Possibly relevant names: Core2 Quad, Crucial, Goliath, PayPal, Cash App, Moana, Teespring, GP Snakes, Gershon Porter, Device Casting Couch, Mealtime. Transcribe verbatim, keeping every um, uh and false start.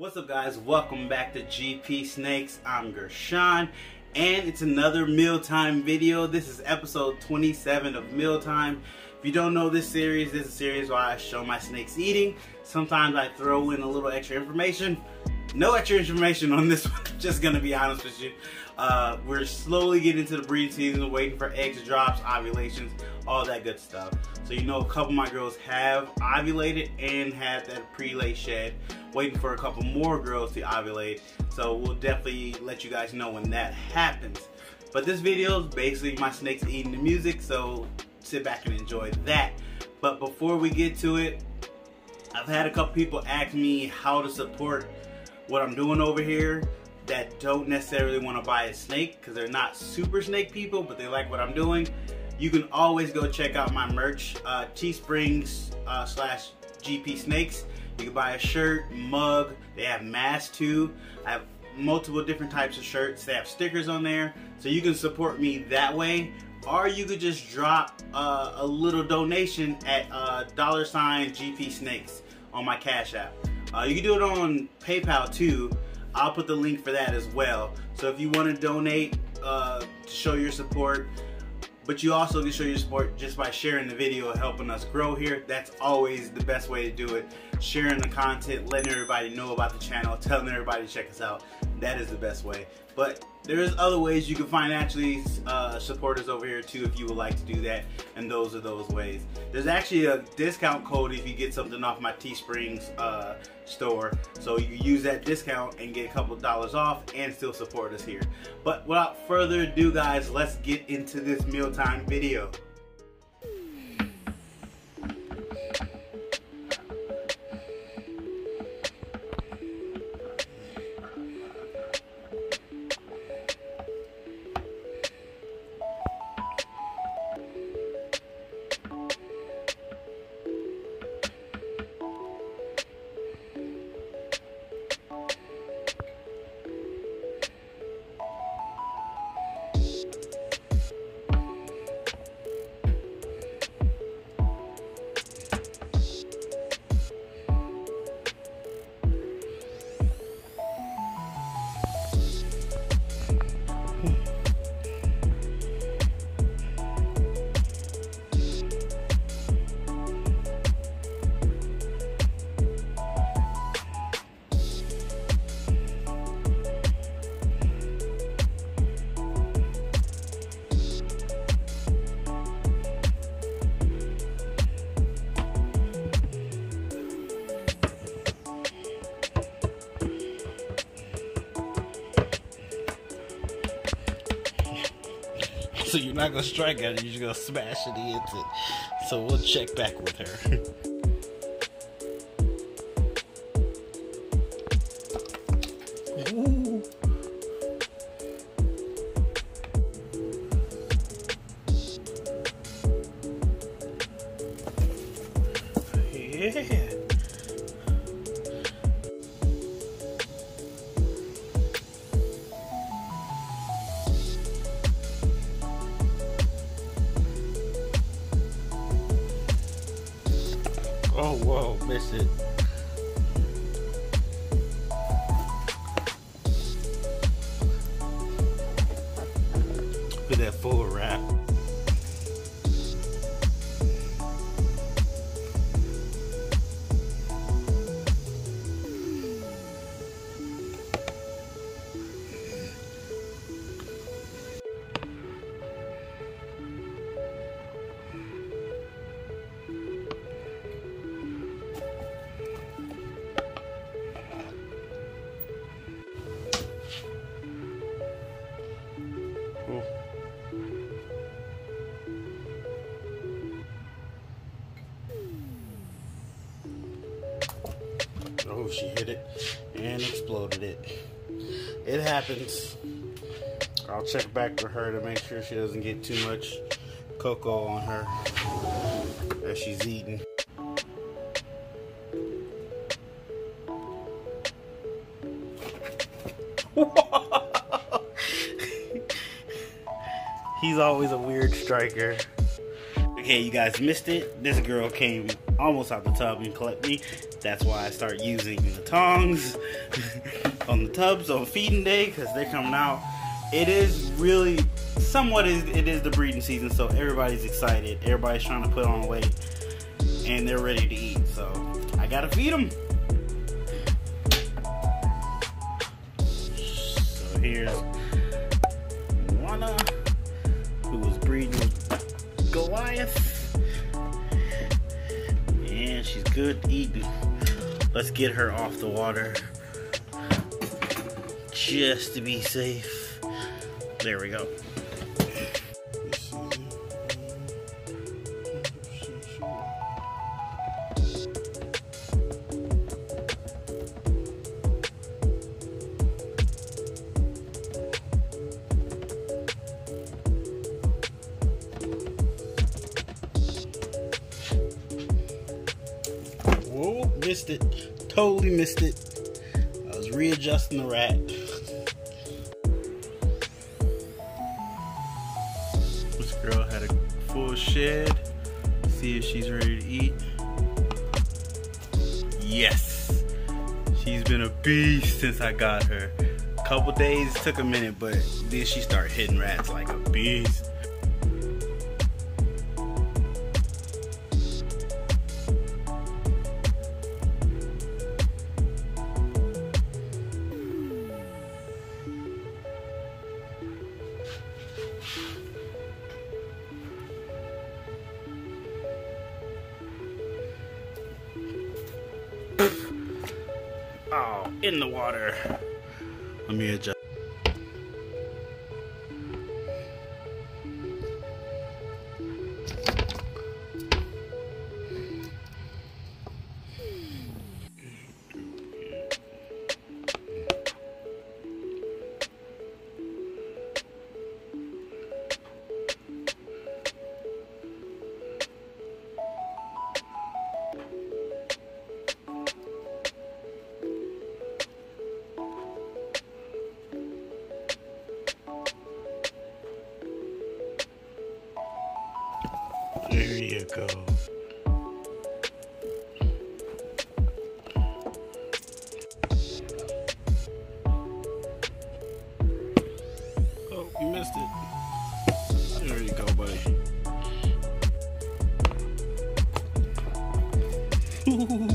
What's up, guys? Welcome back to G P Snakes. I'm Gershon, and it's another Mealtime video. This is episode twenty-seven of Mealtime. If you don't know this series, this is a series where I show my snakes eating. Sometimes I throw in a little extra information. No extra information on this one, just gonna be honest with you. Uh, we're slowly getting into the breeding season, waiting for eggs, drops, ovulations, all that good stuff. So you know a couple of my girls have ovulated and had that prelay shed, waiting for a couple more girls to ovulate. So we'll definitely let you guys know when that happens. But this video is basically my snakes eating the music, so sit back and enjoy that. But before we get to it, I've had a couple people ask me how to support what I'm doing over here that don't necessarily want to buy a snake because they're not super snake people, but they like what I'm doing. You can always go check out my merch, uh, Teespring uh, slash G P Snakes. You can buy a shirt, mug, they have masks too. I have multiple different types of shirts. They have stickers on there, so you can support me that way. Or you could just drop uh, a little donation at uh, dollar sign G P Snakes on my Cash App. Uh, you can do it on PayPal too. I'll put the link for that as well. So if you want to donate uh, to show your support, but you also can show your support just by sharing the video and helping us grow here. That's always the best way to do it. Sharing the content, letting everybody know about the channel, telling everybody to check us out. That is the best way. But there's other ways you can financially uh, support us over here too if you would like to do that, and those are those ways. There's actually a discount code if you get something off my Teespring's uh, store, so you can use that discount and get a couple dollars off and still support us here. But without further ado, guys, let's get into this mealtime video. So you're not gonna strike at it, you're just gonna smash it into it. So we'll check back with her. Oh, whoa, missed it. Look at that full wrap. Oh, she hit it and exploded it. It happens. I'll check back with her to make sure she doesn't get too much cocoa on her as she's eating. He's always a weird striker. okay, you guys missed it. This girl came almost out the tub and collected me. That's why I start using the tongs on the tubs on feeding day, because they're coming out. It is really somewhat is it is the breeding season, so everybody's excited. Everybody's trying to put on weight, and they're ready to eat. So I gotta feed them. So here's Moana, who was breeding Goliath, and she's good eating. Let's get her off the water just to be safe. There we go. Missed it. Totally missed it. I was readjusting the rack. This girl had a full shed. See if she's ready to eat. Yes! She's been a beast since I got her. A couple days, took a minute, but then she started hitting rats like a beast. Oh, in the water. Let me adjust. There you go. Oh, you missed it. There you go, buddy. Ooh.